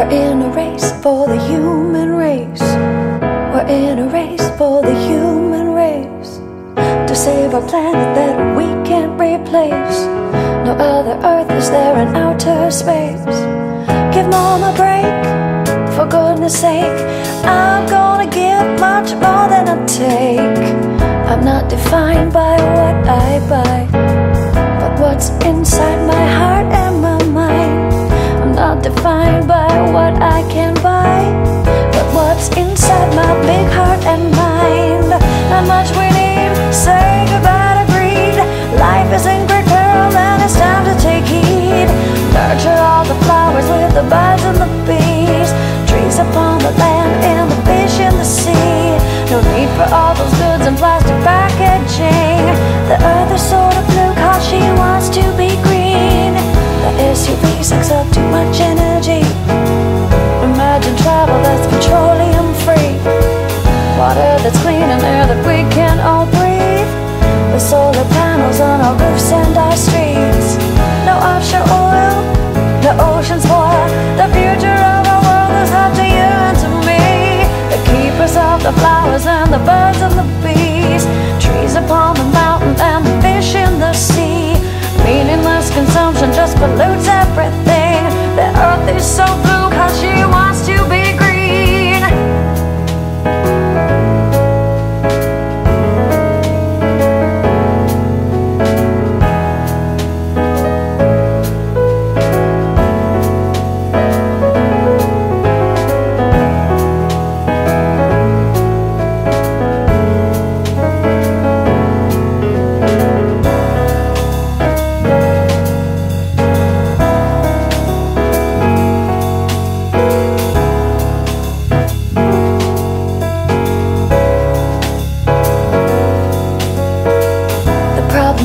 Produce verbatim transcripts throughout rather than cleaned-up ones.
We're in a race for the human race. We're in a race for the human race, to save our planet that we can't replace. No other earth is there in outer space. Give mom a break, for goodness sake. I'm gonna give much more than I take. I'm not defined by what I buy, but what's inside my heart and my mind. I'm not defined by what I can buy, but what's inside my big heart and mind. How much we need, say goodbye to greed. Life is in great peril and it's time to take heed. Nurture all the flowers with the birds and the bees, trees upon the land and the fish in the sea. No need for all those goods and plastic packaging. The earth is sort of blue cause she wants to be green. The S U V sucks up too much energy. Imagine travel that's petroleum free, water that's clean and air that we can all breathe. The solar panels on our roofs and our streets, no offshore oil, the ocean's boil. The future of our world is up to you and to me. The keepers of the flowers and the birds and the bees, trees upon the mountain and the fish in the sea. Meaningless consumption just pollutes everything. The earth is so blue cause she wants to be green.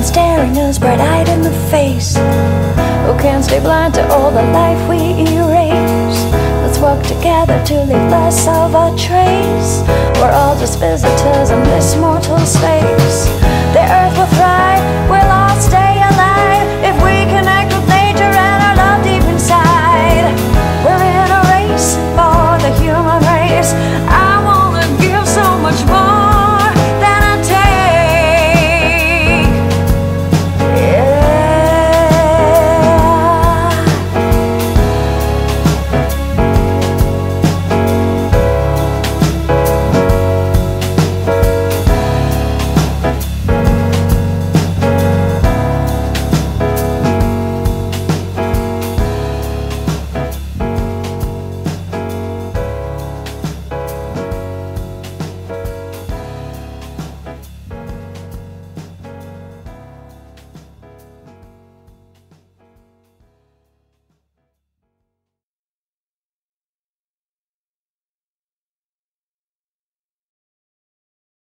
Staring us bright-eyed in the face, who can stay blind to all the life we erase? Let's work together to leave less of a trace. We're all just visitors in this mortal space. The earth will thrive, we'll